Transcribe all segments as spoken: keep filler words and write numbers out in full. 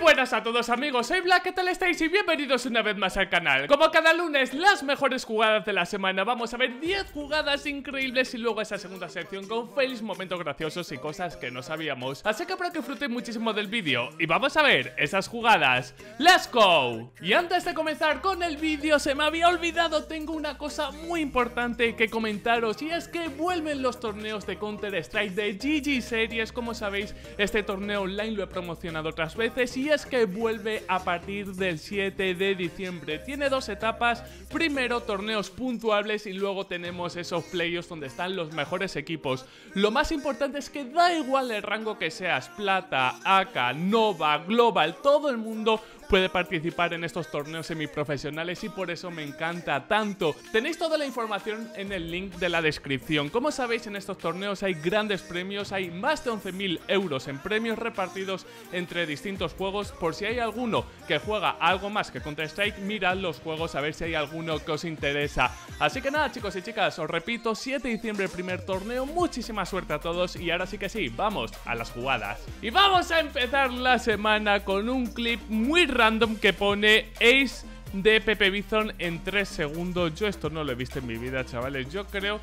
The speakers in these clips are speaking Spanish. buenas a todos amigos, soy Black, ¿qué tal estáis? Y bienvenidos una vez más al canal. Como cada lunes, las mejores jugadas de la semana. Vamos a ver diez jugadas increíbles y luego esa segunda sección con fails, momentos graciosos y cosas que no sabíamos. Así que para que disfrutéis muchísimo del vídeo y vamos a ver esas jugadas. ¡Let's go! Y antes de comenzar con el vídeo, se me había olvidado, tengo una cosa muy importante que comentaros, y es que vuelven los torneos de Counter Strike de G G Series. Como sabéis, este torneo online lo he promocionado otras veces y es que vuelve a partir del siete de diciembre. Tiene dos etapas, primero torneos puntuables y luego tenemos esos playoffs donde están los mejores equipos. Lo más importante es que da igual el rango que seas, plata, A K, Nova, Global, todo el mundo puede participar en estos torneos semiprofesionales y por eso me encanta tanto. Tenéis toda la información en el link de la descripción. Como sabéis, en estos torneos hay grandes premios, hay más de once mil euros en premios repartidos entre distintos juegos. Por si hay alguno que juega algo más que Counter Strike, mirad los juegos a ver si hay alguno que os interesa. Así que nada chicos y chicas, os repito, siete de diciembre primer torneo, muchísima suerte a todos y ahora sí que sí, vamos a las jugadas. Y vamos a empezar la semana con un clip muy rápido random que pone Ace de P P Bizon en tres segundos. Yo esto no lo he visto en mi vida, chavales. Yo creo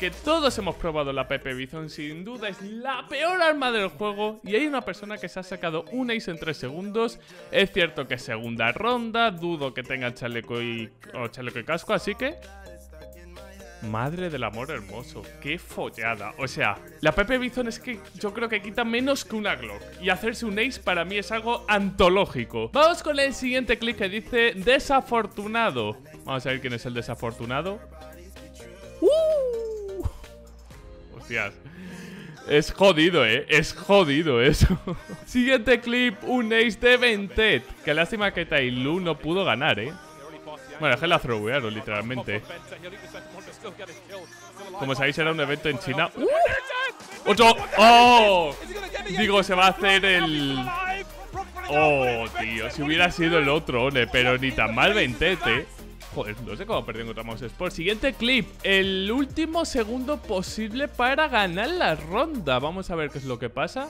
que todos hemos probado la P P Bizon. Sin duda es la peor arma del juego. Y hay una persona que se ha sacado un Ace en tres segundos. Es cierto que es segunda ronda, dudo que tenga chaleco y, o chaleco y casco, así que... Madre del amor hermoso, qué follada. O sea, la P P Bizon es que yo creo que quita menos que una Glock, y hacerse un Ace para mí es algo antológico. Vamos con el siguiente clip que dice desafortunado. Vamos a ver quién es el desafortunado. ¡Uh! Hostias, es jodido, eh, es jodido eso. Siguiente clip, un Ace de Ventet. Qué lástima que Tai Lu no pudo ganar, eh. Bueno, dejé la throwearon, literalmente. Como sabéis, era un evento en China. ¡Uh! ¡Ocho! ¡Oh! Digo, se va a hacer el... ¡Oh, tío! Si hubiera sido el otro, one, pero ni tan mal Ventete. Joder, no sé cómo perdí contra Mousesports. Siguiente clip. El último segundo posible para ganar la ronda. Vamos a ver qué es lo que pasa.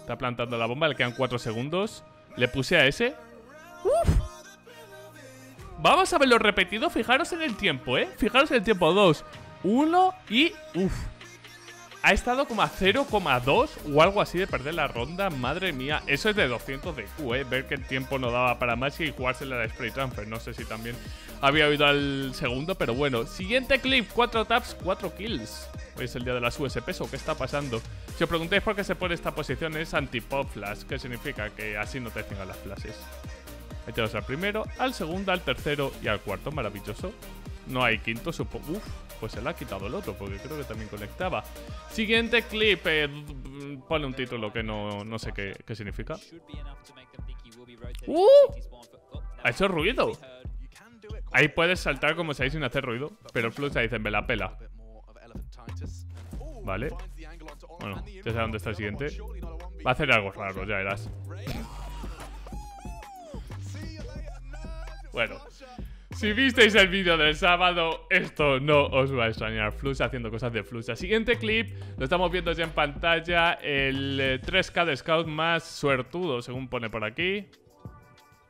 Está plantando la bomba, le quedan cuatro segundos. Le puse a ese. ¡Uf! Vamos a verlo repetido, fijaros en el tiempo, ¿eh? Fijaros en el tiempo, dos, uno y... Uf. Ha estado como a cero coma dos o algo así de perder la ronda, madre mía. Eso es de doscientos de Q, ¿eh? Ver que el tiempo no daba para más y jugársela a la spray transfer. No sé si también había oído al segundo, pero bueno. Siguiente clip, cuatro taps, cuatro kills. Hoy es el día de las U S Ps, ¿o qué está pasando? Si os preguntáis por qué se pone esta posición, es anti-pop flash, que significa que así no te tengan las flashes. Meteros al primero, al segundo, al tercero y al cuarto, maravilloso. No hay quinto, supongo. Uf, pues se le ha quitado el otro porque creo que también conectaba. Siguiente clip, eh, pone un título que no, no sé qué, qué significa. ¡Uh! Ha hecho ruido. Ahí puedes saltar como sabéis sin hacer ruido, pero el Flux te dice, me la pela. Vale. Bueno, ya sé dónde está el siguiente. Va a hacer algo raro, ya verás. Bueno, si visteis el vídeo del sábado, esto no os va a extrañar. Flux haciendo cosas de Flux. El siguiente clip lo estamos viendo ya en pantalla. El tres K de Scout más suertudo, según pone por aquí.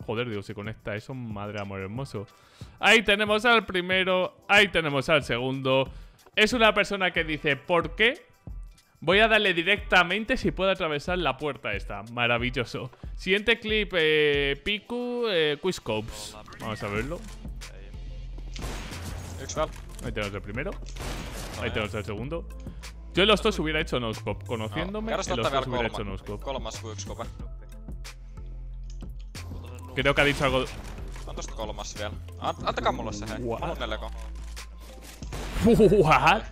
Joder, digo, si conecta eso, madre amor hermoso. Ahí tenemos al primero, ahí tenemos al segundo. Es una persona que dice, ¿por qué? Voy a darle directamente si puedo atravesar la puerta esta. Maravilloso. Siguiente clip, eh, Piku, eh, Quizcopes. Vamos a verlo. Ahí tenemos el primero. Ahí tenemos el segundo. Yo en los dos hubiera hecho no-scope. Conociéndome, en los dos hubiera hecho no-scope. Creo que ha dicho algo... What?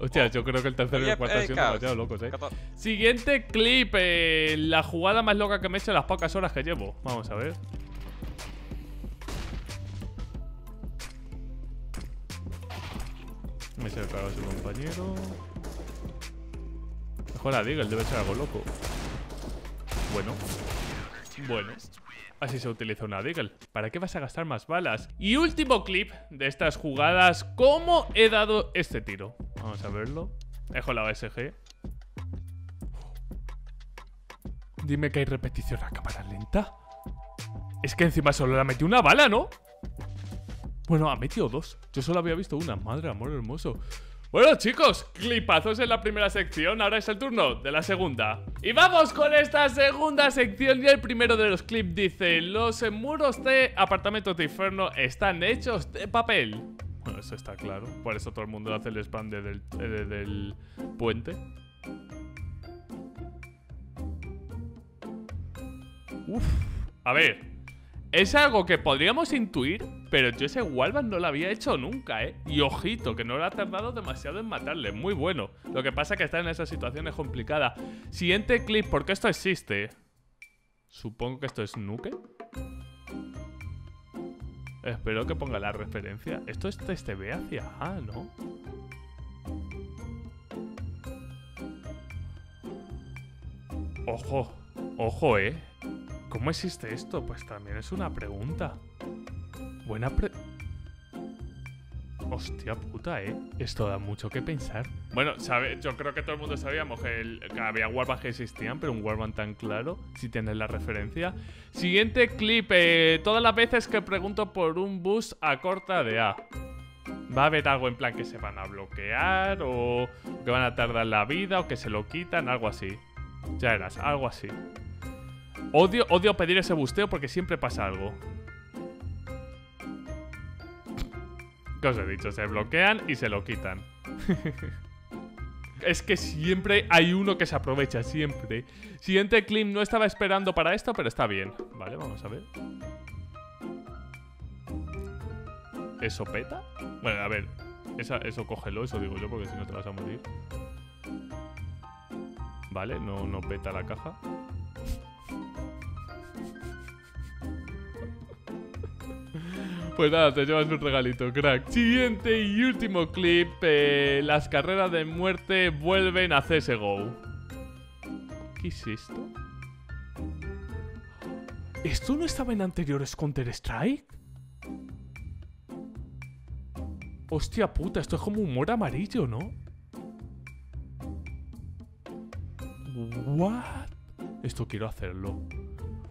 Hostia, yo creo que el tercero y el cuarto han sido demasiado locos, eh. Siguiente clip, eh, la jugada más loca que me he hecho en las pocas horas que llevo. Vamos a ver. Me se ha cargado su compañero. Mejor a Deagle, debe ser algo loco. Bueno. Bueno. Así se utiliza una Deagle. ¿Para qué vas a gastar más balas? Y último clip de estas jugadas. ¿Cómo he dado este tiro? Vamos a verlo. Dejo la O S G. Dime que hay repetición a cámara lenta. Es que encima solo le ha metido una bala, ¿no? Bueno, ha metido dos. Yo solo había visto una. Madre, amor hermoso. Bueno, chicos, clipazos en la primera sección. Ahora es el turno de la segunda. Y vamos con esta segunda sección. Y el primero de los clips dice: los muros de apartamentos de Inferno están hechos de papel. Bueno, eso está claro. Por eso todo el mundo hace el spam de del, de, del puente. Uf. A ver, es algo que podríamos intuir, pero yo ese Walvan no lo había hecho nunca, ¿eh? Y ojito, que no le ha tardado demasiado en matarle. Muy bueno. Lo que pasa es que estar en esa situación es complicada. Siguiente clip, porque esto existe. Supongo que esto es Nuke. Espero que ponga la referencia. Esto es T S T B hacia A, ¿no? Ojo, ojo, ¿eh? ¿Cómo existe esto? Pues también es una pregunta. Buena pre... Hostia puta, ¿eh? Esto da mucho que pensar. Bueno, sabe, yo creo que todo el mundo sabíamos que, el, que había Warbands que existían, pero un Warband tan claro, si tienes la referencia. Siguiente clip. Eh, todas las veces que pregunto por un bus a corta de A. Va a haber algo en plan que se van a bloquear o que van a tardar la vida o que se lo quitan, algo así. Ya verás, algo así. Odio, odio pedir ese busteo porque siempre pasa algo. ¿Qué os he dicho? Se bloquean y se lo quitan. Es que siempre hay uno que se aprovecha, siempre. Siguiente clip, no estaba esperando para esto, pero está bien. Vale, vamos a ver. ¿Eso peta? Bueno, a ver, esa, eso cógelo, eso digo yo, porque si no te vas a morir. Vale, no, no peta la caja. Pues nada, te llevas un regalito, crack. Siguiente y último clip. Eh, las carreras de muerte vuelven a C S G O. ¿Qué es esto? ¿Esto no estaba en anteriores Counter-Strike? Hostia puta, esto es como humor amarillo, ¿no? ¿What? Esto quiero hacerlo.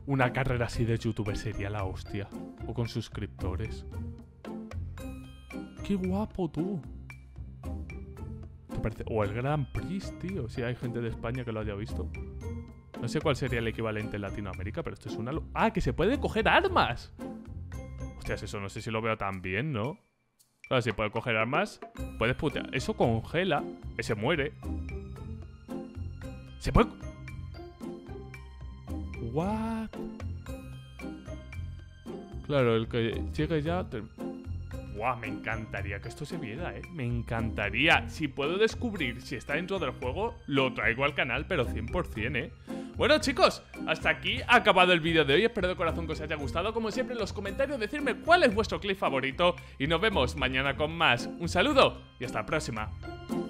Una carrera así de youtuber sería la hostia. O con suscriptores. ¡Qué guapo, tú! ¿Te parece? O el Grand Prix, tío. Si hay gente de España que lo haya visto. No sé cuál sería el equivalente en Latinoamérica, pero esto es una... ¡Ah, que se puede coger armas! Hostias, eso no sé si lo veo tan bien, ¿no? Claro, si puedes coger armas, puedes putear. Eso congela. Ese muere. Se puede... What? Claro, el que llegue ya... Te... Buah, me encantaría que esto se viera, eh. Me encantaría. Si puedo descubrir si está dentro del juego, lo traigo al canal, pero cien por cien, eh. Bueno, chicos, hasta aquí ha acabado el vídeo de hoy. Espero de corazón que os haya gustado. Como siempre, en los comentarios, decirme cuál es vuestro clip favorito. Y nos vemos mañana con más. Un saludo y hasta la próxima.